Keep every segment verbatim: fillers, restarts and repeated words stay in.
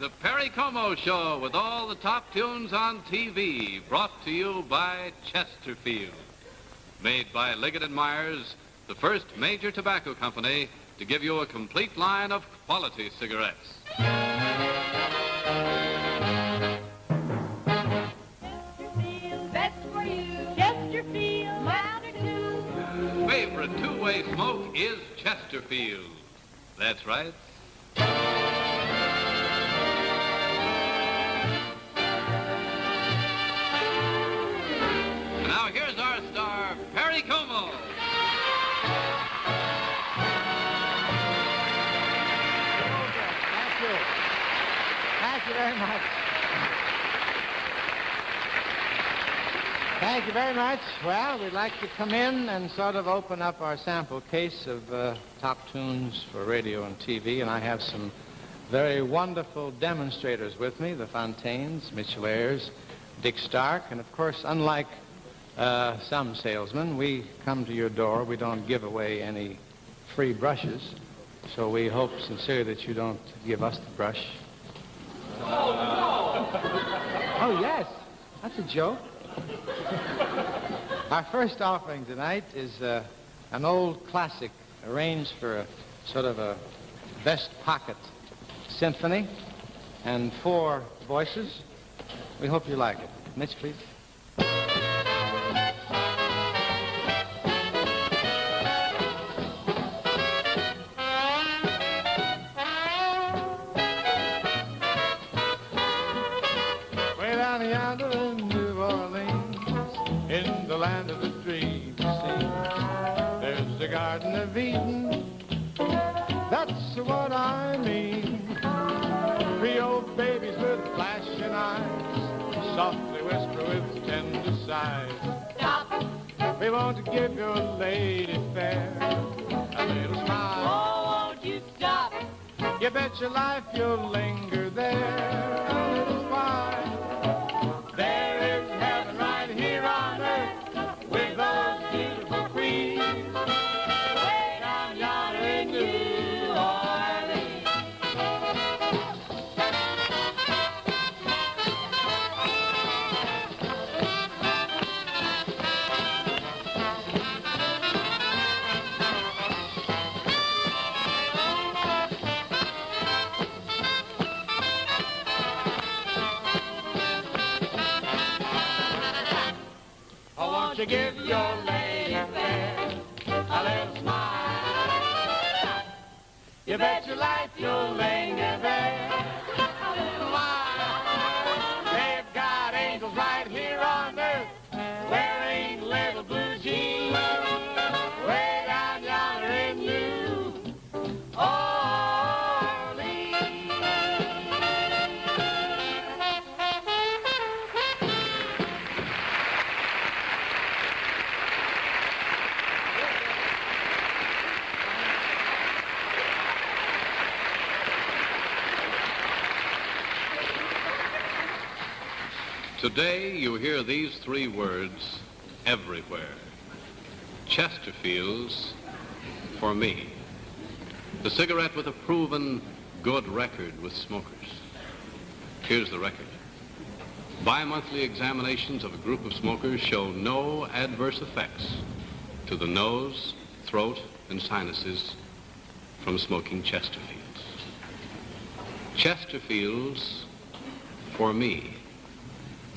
The Perry Como Show with all the top tunes on T V, brought to you by Chesterfield. Made by Liggett and Myers, the first major tobacco company to give you a complete line of quality cigarettes. Chesterfield, best for you. Chesterfield, louder too. Favorite two-way smoke is Chesterfield. That's right. Now here's our star, Perry Como. Thank you. Thank you very much. Thank you very much. Well, we'd like to come in and sort of open up our sample case of uh, top tunes for radio and T V, and I have some very wonderful demonstrators with me, the Fontaines, Mitchell Ayers, Dick Stark, and of course, unlike Uh, some salesmen, we come to your door. We don't give away any free brushes, so we hope sincerely that you don't give us the brush. Oh, no! Oh, yes. That's a joke. Our first offering tonight is uh, an old classic arranged for a sort of a vest pocket symphony and four voices. We hope you like it. Mitch, please. Garden of Eden, that's what I mean. Three old babies with flashing eyes, softly whisper with tender sighs. Stop! We want to give your lady fair a little smile. Oh, won't you stop? You bet your life you'll linger there a little while. There is heaven right here on earth with those beautiful queens. To give your lady fair a little smile. You bet your life you'll linger there a little while. They've got angels right here on earth wearing little blue jeans way down yonder in New Orleans. Today, you hear these three words everywhere. Chesterfield's for me. The cigarette with a proven good record with smokers. Here's the record. Bi-monthly examinations of a group of smokers show no adverse effects to the nose, throat, and sinuses from smoking Chesterfield's. Chesterfield's for me.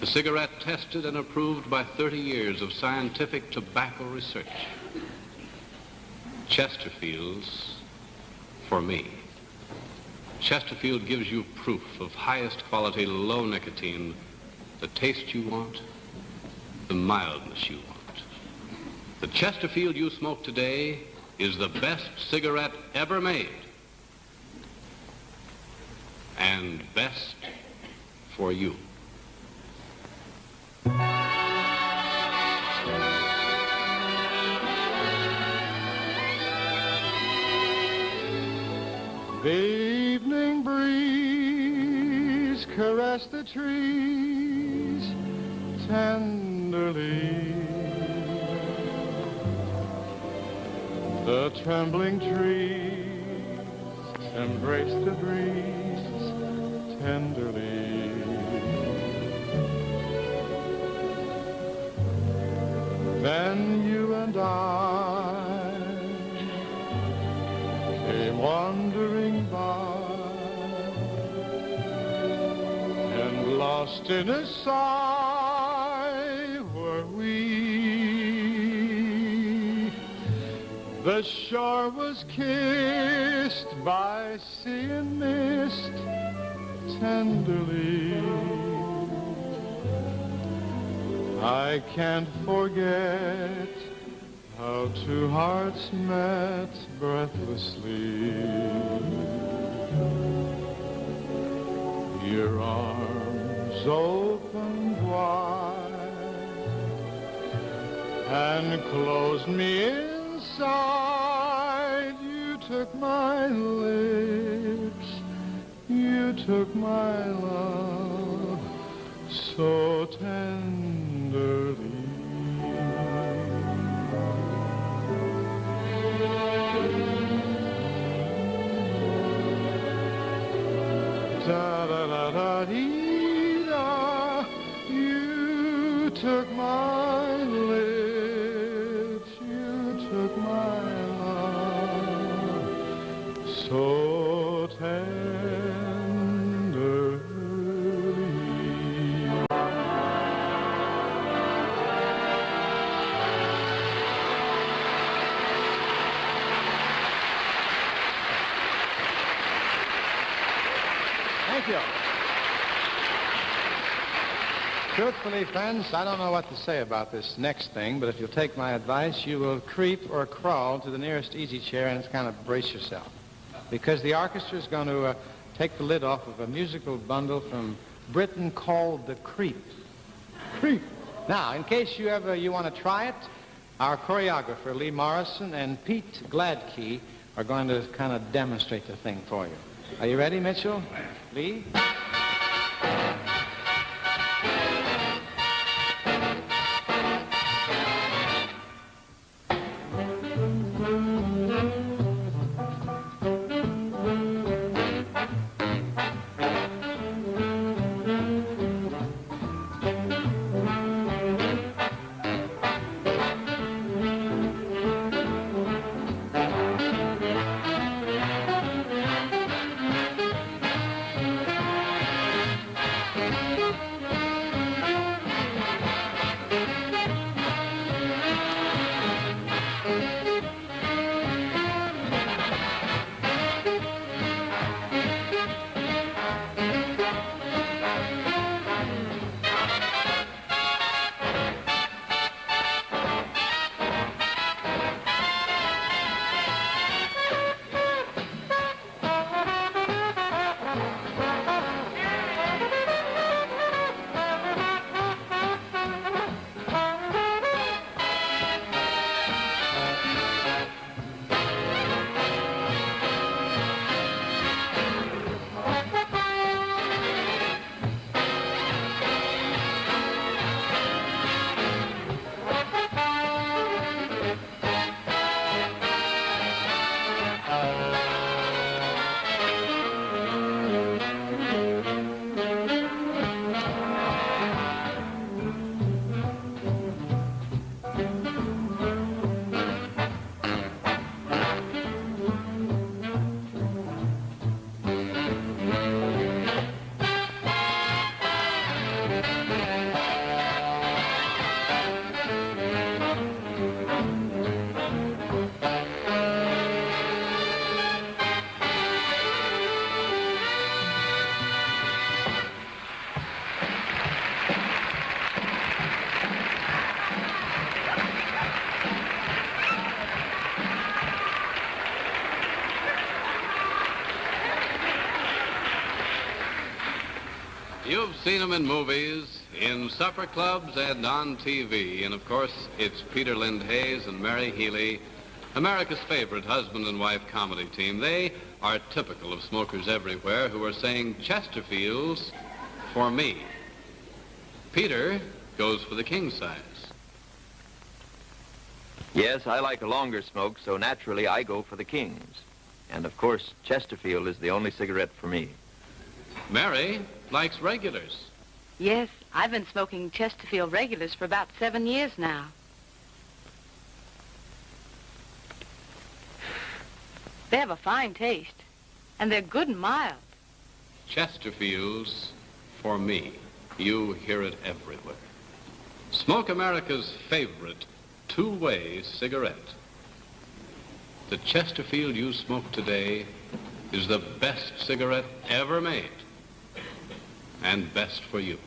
The cigarette tested and approved by thirty years of scientific tobacco research. Chesterfield's for me. Chesterfield gives you proof of highest quality, low nicotine, the taste you want, the mildness you want. The Chesterfield you smoke today is the best cigarette ever made, and best for you. The evening breeze caressed the trees tenderly. The trembling trees embraced the breeze tenderly. Then you and I came wandering by, and lost in a sigh were we. The shore was kissed by sea and mist tenderly. I can't forget how two hearts met breathlessly. Your arms opened wide and closed me inside. You took my lips, you took my love so tenderly. Da da da da dee da. You took my lips, you took my love so tenderly. Thank you. Truthfully, friends, I don't know what to say about this next thing, but if you'll take my advice, you will creep or crawl to the nearest easy chair and kind of brace yourself, because the orchestra is going to uh, take the lid off of a musical bundle from Britain called The Creep. Creep. Now, in case you ever you want to try it, our choreographer, Lee Morrison, and Pete Gladkey are going to kind of demonstrate the thing for you. Are you ready, Mitchell? Lee? You've seen them in movies, in supper clubs, and on T V. And, of course, it's Peter Lind Hayes and Mary Healy, America's favorite husband and wife comedy team. They are typical of smokers everywhere who are saying Chesterfields for me. Peter goes for the king size. Yes, I like a longer smoke, so naturally I go for the kings. And, of course, Chesterfield is the only cigarette for me. Mary likes regulars. Yes, I've been smoking Chesterfield regulars for about seven years now. They have a fine taste, and they're good and mild. Chesterfields, for me, you hear it everywhere. Smoke America's favorite two-way cigarette. The Chesterfield you smoke today is the best cigarette ever made, and best for you.